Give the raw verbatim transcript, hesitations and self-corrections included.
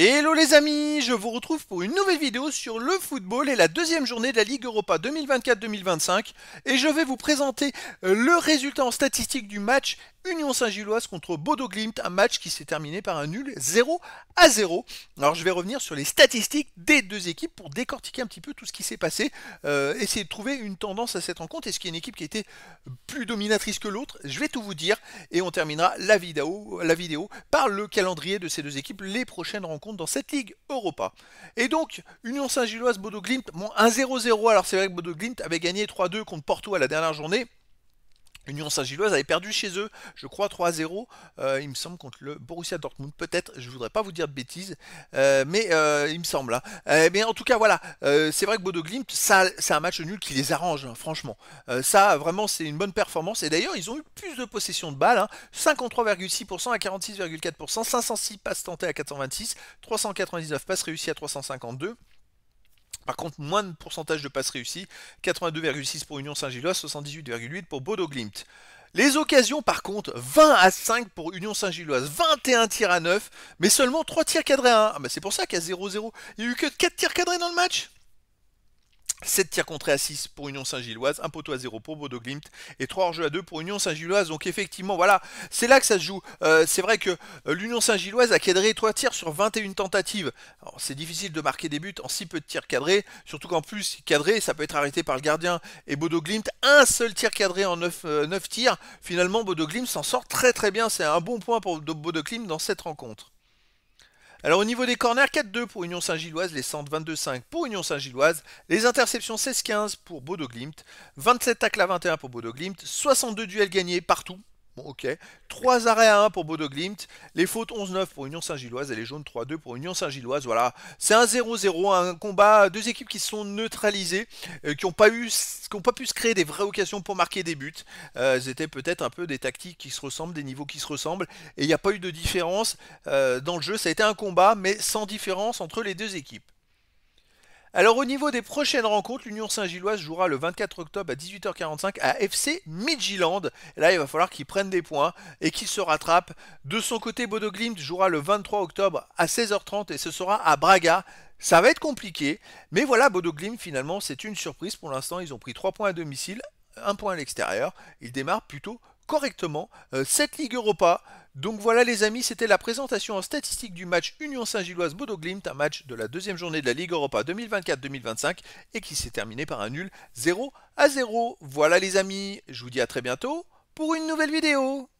Hello les amis, je vous retrouve pour une nouvelle vidéo sur le football et la deuxième journée de la Ligue Europa deux mille vingt-quatre deux mille vingt-cinq, et je vais vous présenter le résultat en statistique du match Union Saint-Gilloise contre Bodo/Glimt, un match qui s'est terminé par un nul zéro à zéro. Alors je vais revenir sur les statistiques des deux équipes pour décortiquer un petit peu tout ce qui s'est passé, euh, essayer de trouver une tendance à cette rencontre. Est-ce qu'il y a une équipe qui était plus dominatrice que l'autre? Je vais tout vous dire et on terminera la vidéo, la vidéo par le calendrier de ces deux équipes, les prochaines rencontres dans cette Ligue Europa. Et donc Union Saint-Gilloise, Bodo/Glimt, bon, un zéro zéro. Alors c'est vrai que Bodo/Glimt avait gagné trois deux contre Porto à la dernière journée. Union Saint-Gilloise avait perdu chez eux, je crois trois à zéro, euh, il me semble, contre le Borussia Dortmund, peut-être, je ne voudrais pas vous dire de bêtises, euh, mais euh, il me semble. Hein. Euh, mais en tout cas, voilà, euh, c'est vrai que Bodo/Glimt, ça, c'est un match nul qui les arrange, hein, franchement. Euh, ça, vraiment, c'est une bonne performance, et d'ailleurs, ils ont eu plus de possession de balles, hein, cinquante-trois virgule six pour cent à quarante-six virgule quatre pour cent, cinq cent six passes tentées à quatre cent vingt-six, trois cent quatre-vingt-dix-neuf passes réussies à trois cent cinquante-deux. Par contre, moins de pourcentage de passes réussies, quatre-vingt-deux virgule six pour cent pour Union Saint-Gilloise, soixante-dix-huit virgule huit pour cent pour Bodo/Glimt. Les occasions, par contre, vingt à cinq pour Union Saint-Gilloise, vingt et un tirs à neuf, mais seulement trois tirs cadrés à un. Ah ben c'est pour ça qu'à zéro zéro, il n'y a eu que quatre tirs cadrés dans le match. sept tirs contrés à six pour Union Saint-Gilloise, un poteau à zéro pour Bodo/Glimt et trois hors-jeu à deux pour Union Saint-Gilloise. Donc effectivement, voilà, c'est là que ça se joue. Euh, c'est vrai que l'Union Saint-Gilloise a cadré trois tirs sur vingt et une tentatives. C'est difficile de marquer des buts en si peu de tirs cadrés, surtout qu'en plus, cadré, ça peut être arrêté par le gardien. Et Bodo/Glimt, un seul tir cadré en neuf, euh, neuf tirs. Finalement, Bodo/Glimt s'en sort très très bien. C'est un bon point pour Bodo/Glimt dans cette rencontre. Alors au niveau des corners, quatre deux pour Union Saint-Gilloise, les centres vingt-deux cinq pour Union Saint-Gilloise, les interceptions seize quinze pour Bodo/Glimt, vingt-sept tacles à vingt et un pour Bodo/Glimt, soixante-deux duels gagnés partout, bon ok, trois arrêts à un pour Bodo/Glimt, les fautes onze neuf pour Union Saint-Gilloise et les jaunes trois deux pour Union Saint-Gilloise. Voilà, c'est un zéro zéro, un combat, deux équipes qui se sont neutralisées, euh, qui n'ont pas eu, qui n'ont pas pu se créer des vraies occasions pour marquer des buts. Euh, C'était peut-être un peu des tactiques qui se ressemblent, des niveaux qui se ressemblent, et il n'y a pas eu de différence euh, dans le jeu. Ça a été un combat, mais sans différence entre les deux équipes. Alors au niveau des prochaines rencontres, l'Union Saint-Gilloise jouera le vingt-quatre octobre à dix-huit heures quarante-cinq à F C Midtjylland. Et là, il va falloir qu'ils prennent des points et qu'ils se rattrapent. De son côté, Bodo/Glimt jouera le vingt-trois octobre à seize heures trente et ce sera à Braga. Ça va être compliqué, mais voilà, Bodo/Glimt, finalement, c'est une surprise. Pour l'instant, ils ont pris trois points à domicile, un point à l'extérieur. Ils démarrent plutôt correctement euh, cette Ligue Europa. Donc voilà les amis, c'était la présentation en statistique du match Union Saint-Gilloise Bodo/Glimt, un match de la deuxième journée de la Ligue Europa deux mille vingt-quatre deux mille vingt-cinq et qui s'est terminé par un nul zéro à zéro. Voilà les amis, je vous dis à très bientôt pour une nouvelle vidéo.